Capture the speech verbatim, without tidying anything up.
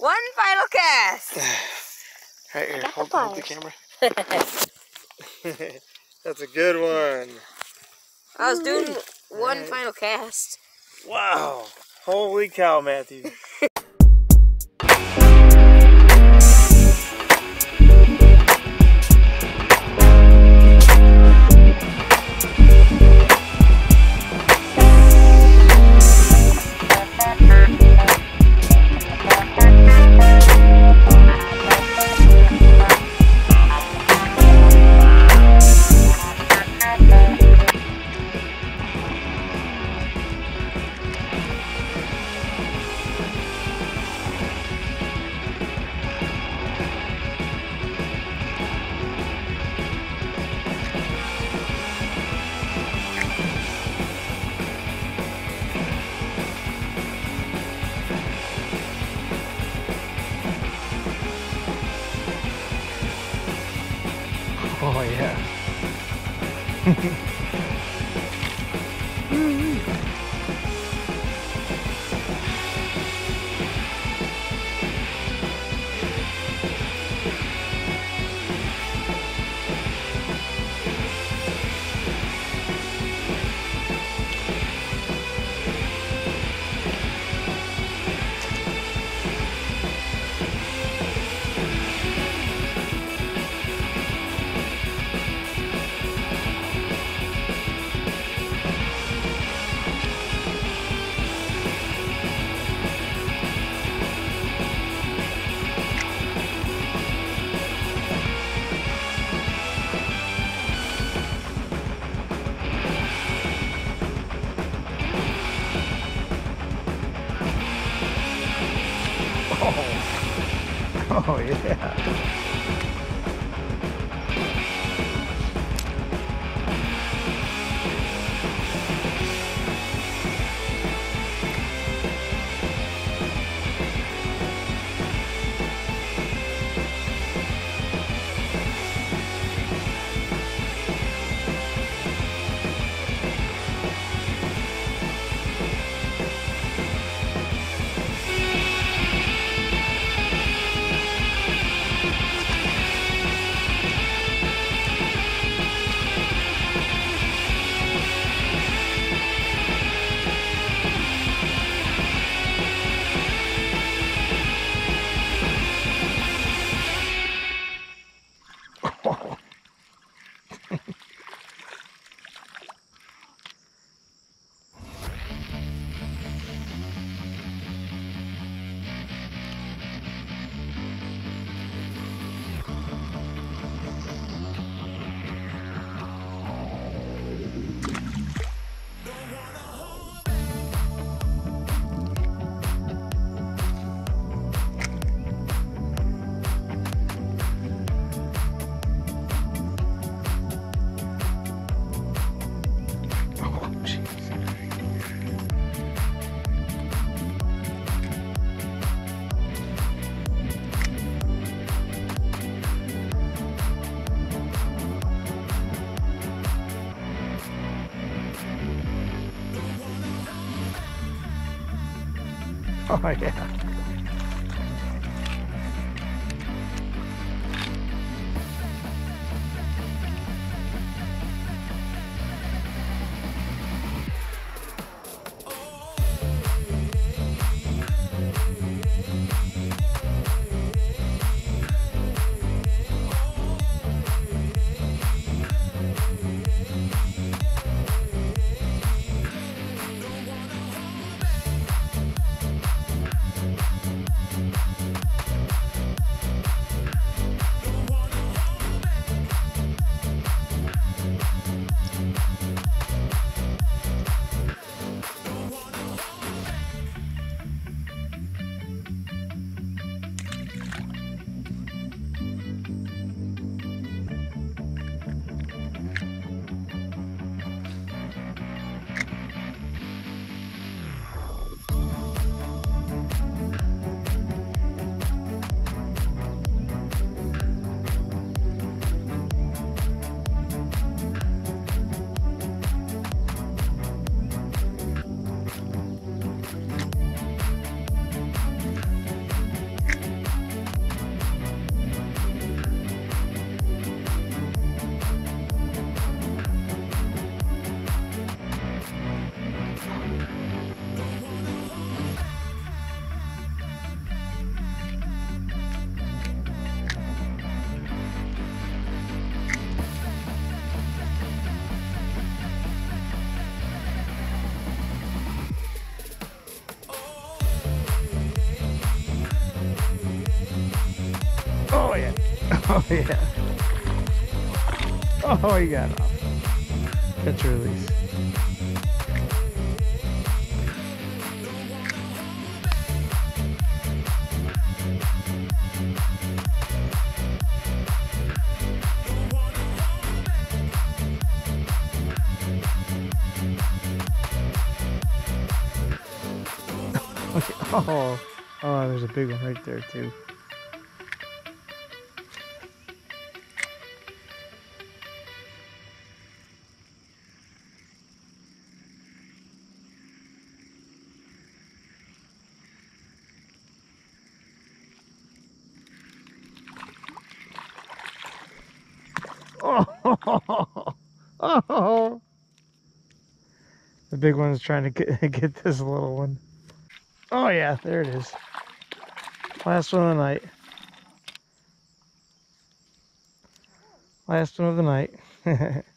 One final cast. Right here, hold, hold the camera. That's a good one. I was doing one right. Final cast. Wow. Holy cow, Matthew. Oh yeah. Oh yeah. Oh yeah. Oh yeah. Oh yeah. Oh, he got off. Catch and release. Okay. Oh, oh, there's a big one right there too. Oh, oh, the big one's trying to get, get this little one. Oh yeah, there it is. Last one of the night. Last one of the night.